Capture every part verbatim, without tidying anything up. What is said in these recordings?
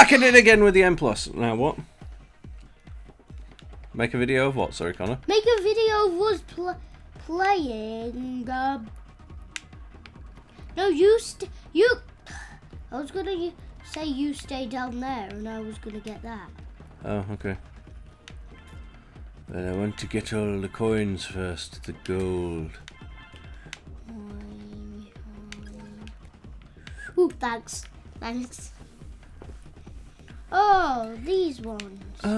back at it again with the N plus. Now what? Make a video of what? Sorry, Connor. Make a video of us pl playing. Uh... No, you st you. I was gonna say you stay down there, and I was gonna get that. Oh, okay. Then I want to get all the coins first. The gold. Ooh, thanks, thanks. Oh, these ones. Uh,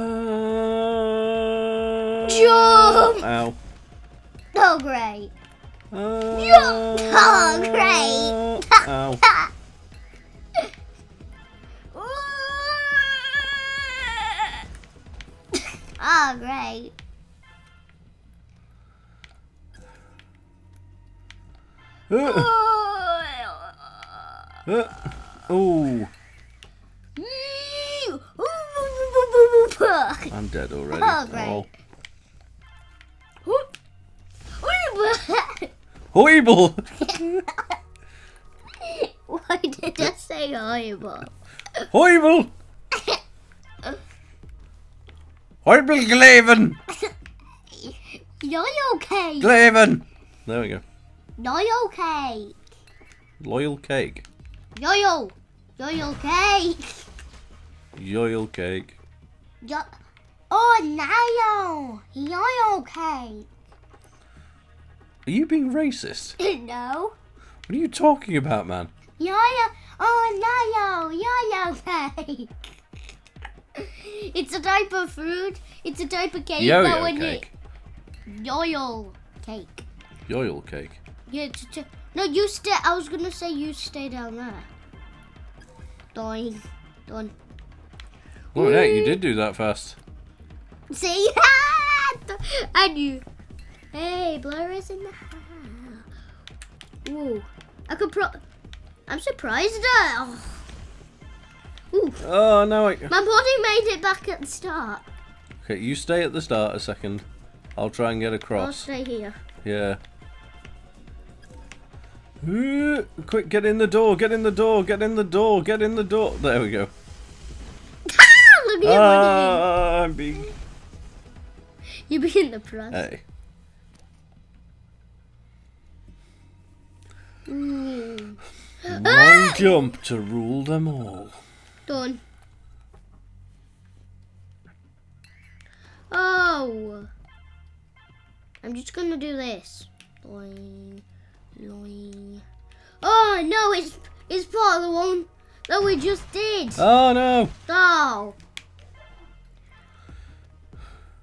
Jump! Ow. Oh, great. Uh, Jump! Oh, great. Ow. Oh, great. Oh. Uh, oh. I'm dead already. Oh, great. Oh. Horrible! Why did I say horrible? Horrible! Horrible Glaven! You're okay! Glaven! There we go. Loyal cake! Loyal cake? Loyal! Loyal cake! Loyal cake. Yo oh, Niall! Loyal cake! Are you being racist? No. What are you talking about, man? Yo oh, Niall! Loyal cake! It's a type of food. It's a type of cake. Yo-yo but when cake. It... Yo-yo cake. Yo-yo cake. Yeah. It's a no, you stay. I was gonna say you stay down there. Doing, done. Oh yeah, you did do that fast. See, I knew. Hey, Blair is in the house. Whoa, I could pro. I'm surprised that. Oh. Ooh. Oh no! I... My body made it back at the start. Okay, you stay at the start a second. I'll try and get across. I'll stay here. Yeah. Ooh, quick, get in the door! Get in the door! Get in the door! Get in the door! There we go. Look at ah, I'm being. You begin the process. Hey. Mm. One ah! jump to rule them all. Done. Oh, I'm just gonna do this. Boing, boing. Oh no, it's it's part of the one that we just did. Oh no. Oh,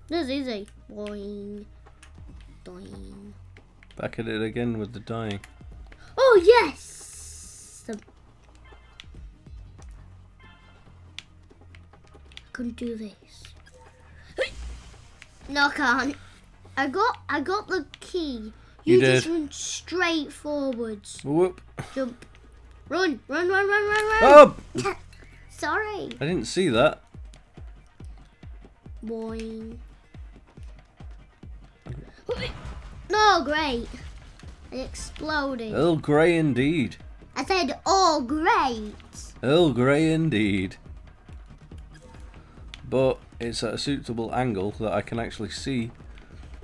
this is easy. Boing, boing. Back at it again with the dying. Oh yes. The I can do this. No, I can't. I got, I got the key. You, you just did. Run straight forwards. Whoop. Jump. Run, run, run, run, run, run. Oh. Sorry. I didn't see that. Boing. No, great. It exploded. Earl Grey indeed. I said, oh, great. Earl Grey indeed. But it's at a suitable angle that I can actually see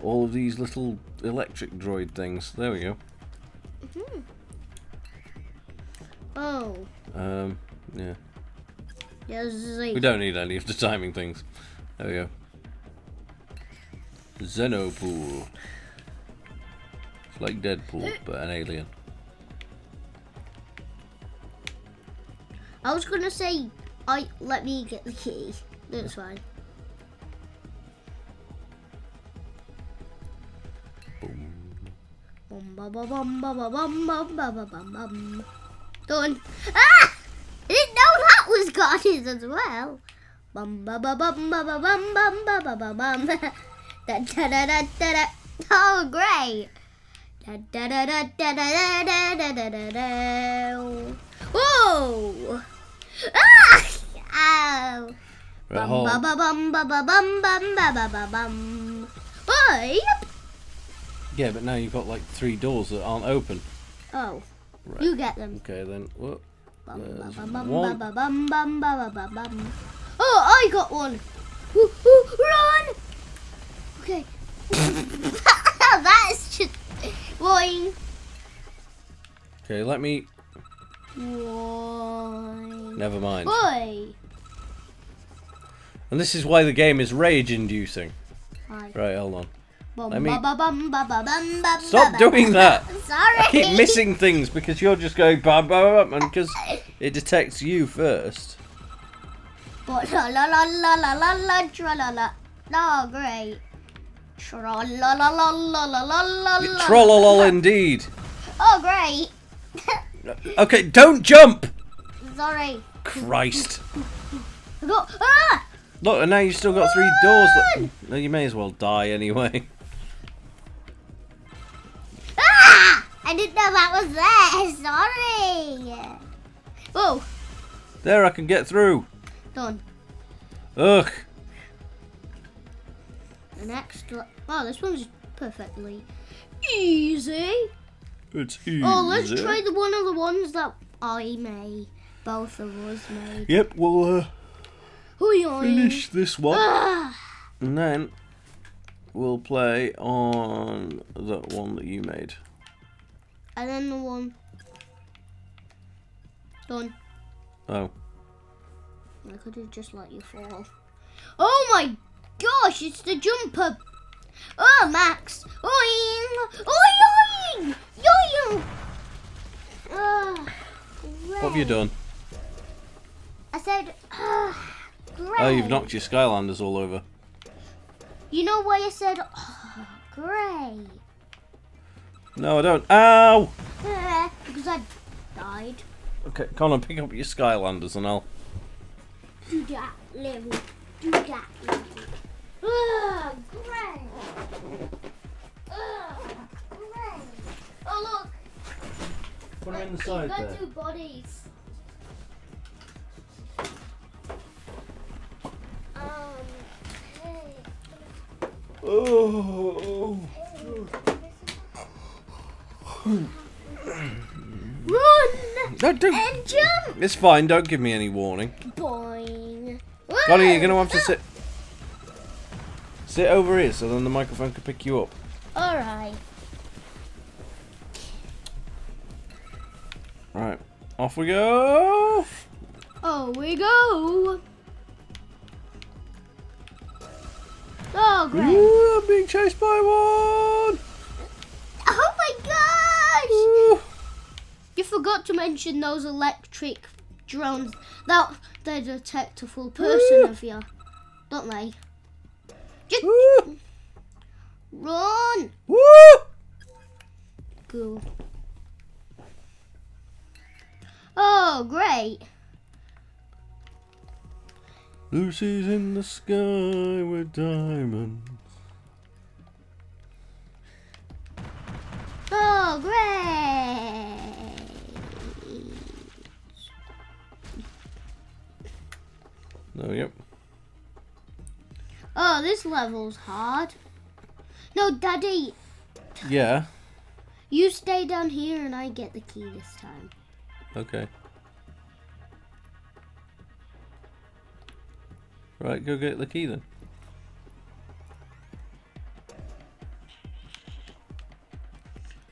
all of these little electric droid things. There we go. Mm-hmm. Oh. Um. Yeah. Yes. We don't need any of the timing things. There we go. Xenopool. It's like Deadpool, but an alien. I was gonna say, I let me get the key. That's fine. Boom. Bum, bum, bum, bum, bum, bum, bum, bum. Done. Ah! I didn't know that was goddess as well. Bum, bum, bum, bum, bum, bum, bum, bum, bum. Da da da da da. Oh, great. Da da da da da da da da da da da. Whoa! Ah! Ow! Right, bum, bum, bum, bum, bum, bum, bum, bum, bum, bum. Oh, yep. Yeah, but now you've got like three doors that aren't open. Oh, right. You get them. Okay, then. Whoop. Bum, yeah, bum, bum, bum, bum, bum, bum, bum. Oh, I got one. Ooh, ooh, run! Okay. That is just boing. Okay, let me. Why? Never mind. Why? And this is why the game is rage-inducing. Right, hold on. Let me... Stop doing that! Sorry. I keep missing things because you're just going bam bam bam, and because it detects you first. La la la la la la la la la. Oh, great. Tra la la la la la la la. Tra la la indeed. Oh, great. Okay, don't jump. Sorry. Christ. Ah! Look, and now you've still got three doors. That... You may as well die anyway. Ah! I didn't know that was there. Sorry. Whoa. There, I can get through. Done. Ugh. The next. Wow, this one's perfectly easy. It's easy. Oh, let's try the one of the ones that I made. Both of us made. Yep. Well. Uh... Finish this one, ah. And then we'll play on that one that you made. And then the one done. Oh. I could have just let you fall. Oh my gosh! It's the jumper. Oh, Max! Oing! Oing! Oing! Yo-yo! Oh, what have you done? I said. Oh. Great. Oh, you've knocked your Skylanders all over. You know why I said, oh, great? No, I don't. Ow! Uh, because I died. Okay, Connor, pick up your Skylanders and I'll... Do that level. Do that level. Oh, great. Oh, great. Oh, look. Put them in the side there. You've got two bodies. Oh. Run! Don't do... And jump! It's fine, don't give me any warning. Boing. Connor, you're going to have to sit... Sit over here so then the microphone can pick you up. Alright. Right, off we go! Oh, we go! Oh, great. Ooh, I'm being chased by one! Oh my gosh! Ooh. You forgot to mention those electric drones. That they detect a full person Ooh. Of you, don't they? Just Ooh. Run! Woo! Cool. Oh, great! Lucy's in the sky with diamonds. Oh, great! No, yep. Oh, this level's hard. No, Daddy! Yeah? You stay down here and I get the key this time. Okay. Right, go get the key then.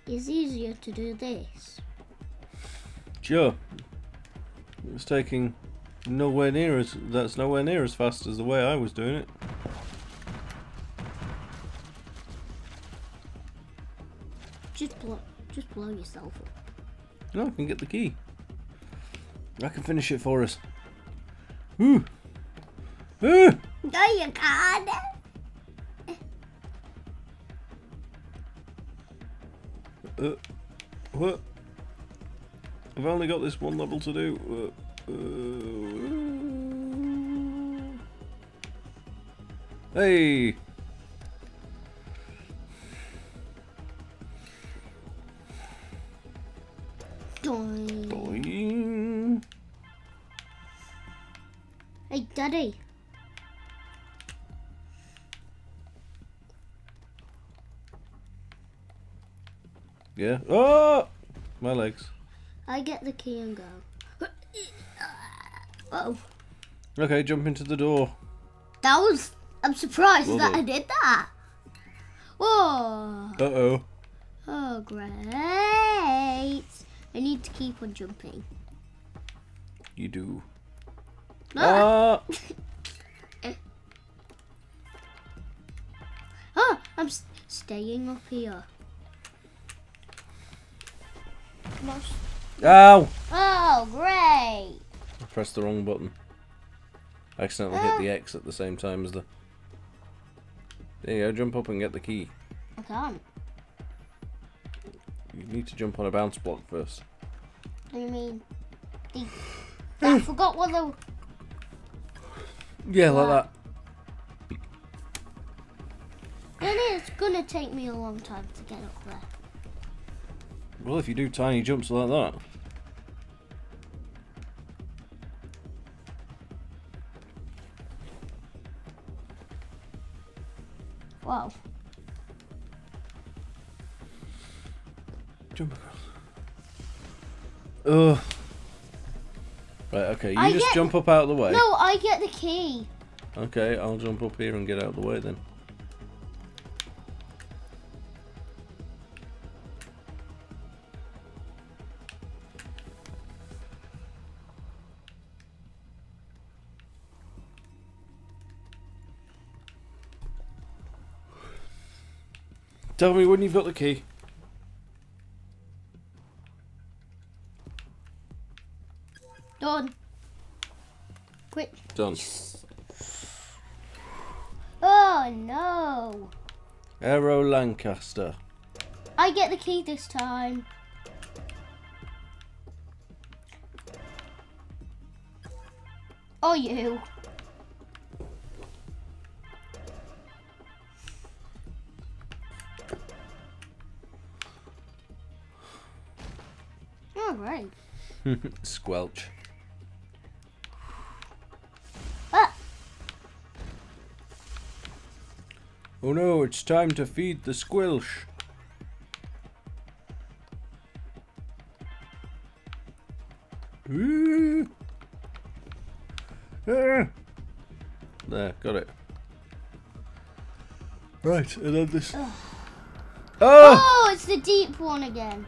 It's easier to do this. Sure. It's taking nowhere near as that's nowhere near as fast as the way I was doing it. Just blow, just blow yourself up. No, I can get the key. I can finish it for us. Woo! No, you can't. Uh, what? I've only got this one level to do. Uh, uh, hey. Doing. Doing. Hey, Daddy. Yeah. Oh, my legs. I get the key and go. Oh. Okay, jump into the door. That was... I'm surprised Love that it. I did that. Whoa. Uh-oh. Oh, great. I need to keep on jumping. You do. Ah! Oh, I'm st staying up here. Come on. Ow! Oh, great. I pressed the wrong button. I accidentally ah. hit the X at the same time as the... There you go, jump up and get the key. I can't. You need to jump on a bounce block first. I mean... The... I forgot what the... Yeah, like wow. that. It is gonna take me a long time to get up there. Well, if you do tiny jumps like that. Wow. Jump across. Ugh. Right, okay, you I just get... jump up out of the way. No, I get the key. Okay, I'll jump up here and get out of the way then. Tell me when you've got the key. Done. Quick. Done. Oh no. Aero Lancaster. I get the key this time. Oh, you. Right. Squelch. Ah. Oh no, it's time to feed the squelch. There, got it. Right, and then this. Oh. Oh, it's the deep one again.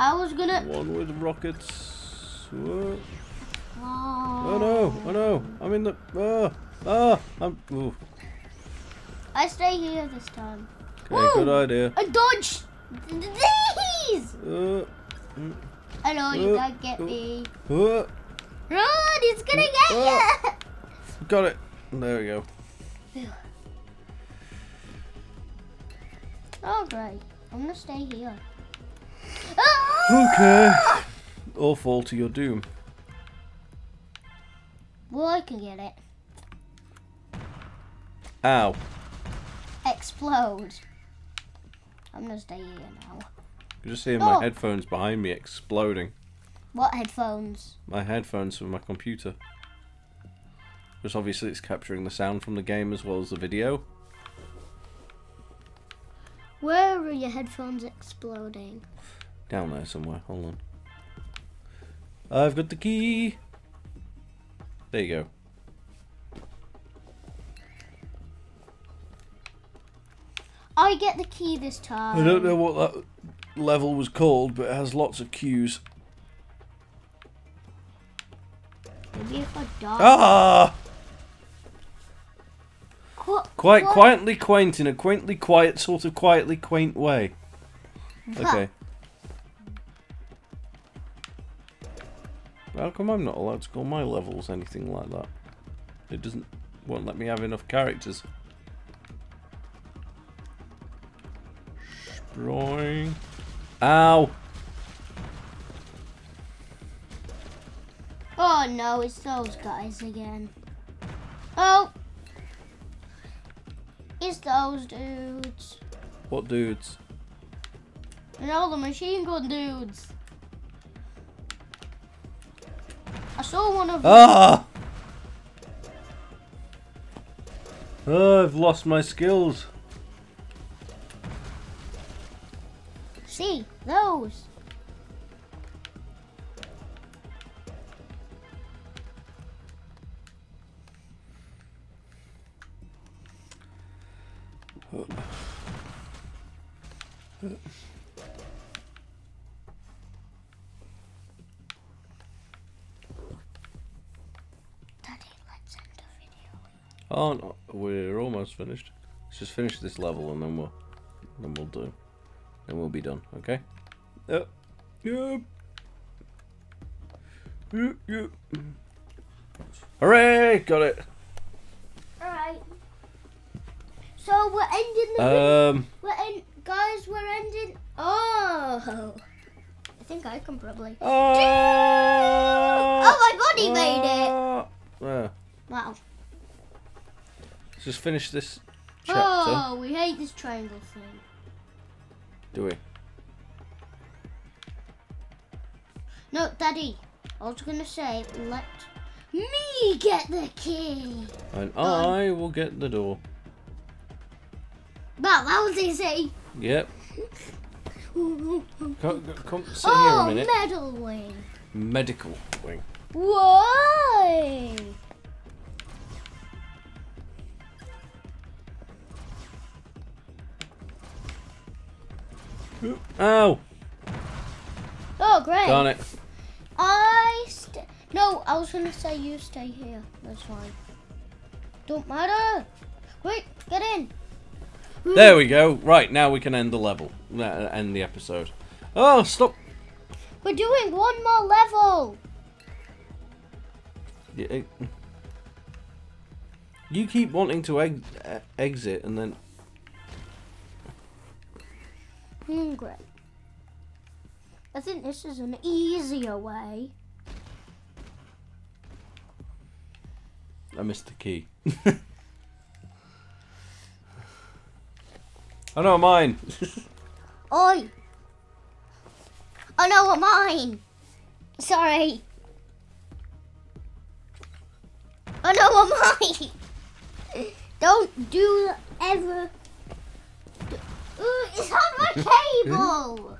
I was gonna. One with rockets. Whoa. Oh. Oh no! Oh no! I'm in the. Oh! Oh! I'm. Ooh. I stay here this time. Okay, Ooh, good idea. I dodged these. Uh, mm, I know you uh, can't get uh, me. Uh, Run! He's gonna uh, get uh, you. Got it. There we go. All right. I'm gonna stay here. Okay. Or fall to your doom. Well, I can get it. Ow. Explode. I'm gonna stay here now. You're just hearing oh. my headphones behind me exploding. What headphones? My headphones from my computer. Because obviously it's capturing the sound from the game as well as the video. Where are your headphones exploding? Down there somewhere. Hold on. I've got the key. There you go. I get the key this time. I don't know what that level was called, but it has lots of cues. Maybe if I die. Ah! Quite what? Quietly quaint, in a quaintly quiet, sort of quietly quaint way. Okay. How come I'm not allowed to call my levels anything like that? It doesn't... won't let me have enough characters. Spraying. Ow! Oh no, it's those guys again. Oh! It's those dudes. What dudes? No, the machine gun dudes. I saw one of them. Ah! Oh, I've lost my skills. See, those. Oh no, we're almost finished. Let's just finish this level and then we'll then we'll do. Then we'll be done, okay? Yep. Yep. Yep. Yep. Hooray! Got it. Alright. So we're ending the video. Um we're in guys, we're ending oh I think I can probably uh, Oh my god, he uh, made it. Uh, wow. Let's just finish this chapter. Oh, we hate this triangle thing. Do we? No, Daddy. I was gonna say, let me get the key. And Go I on. will get the door. Wow, that was easy. Yep. come, come sit oh, here a minute. Oh, medical wing. Medical wing. Why? Oh! Oh, great! Darn it! I st no. I was gonna say you stay here. That's fine. Don't matter. Quick, get in. There we go. Right now we can end the level. Uh, end the episode. Oh, stop! We're doing one more level. Yeah, you keep wanting to ex exit and then. Hmm, great. I think this is an easier way. I missed the key. Oh no, mine. Oi. Oh no, mine. Sorry. Oh no, mine. Don't do ever. Ooh, it's on my cable!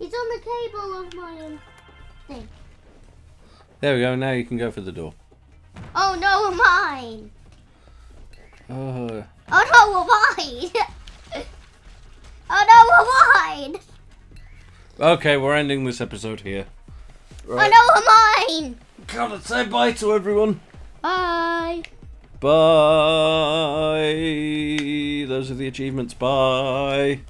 It's on the cable of my own thing. There we go, now you can go for the door. Oh no, mine! Oh, oh no, mine! Oh no, mine! Okay, we're ending this episode here. Right. Oh no, mine! Gotta say bye to everyone! Bye! Bye! Those are the achievements. Bye!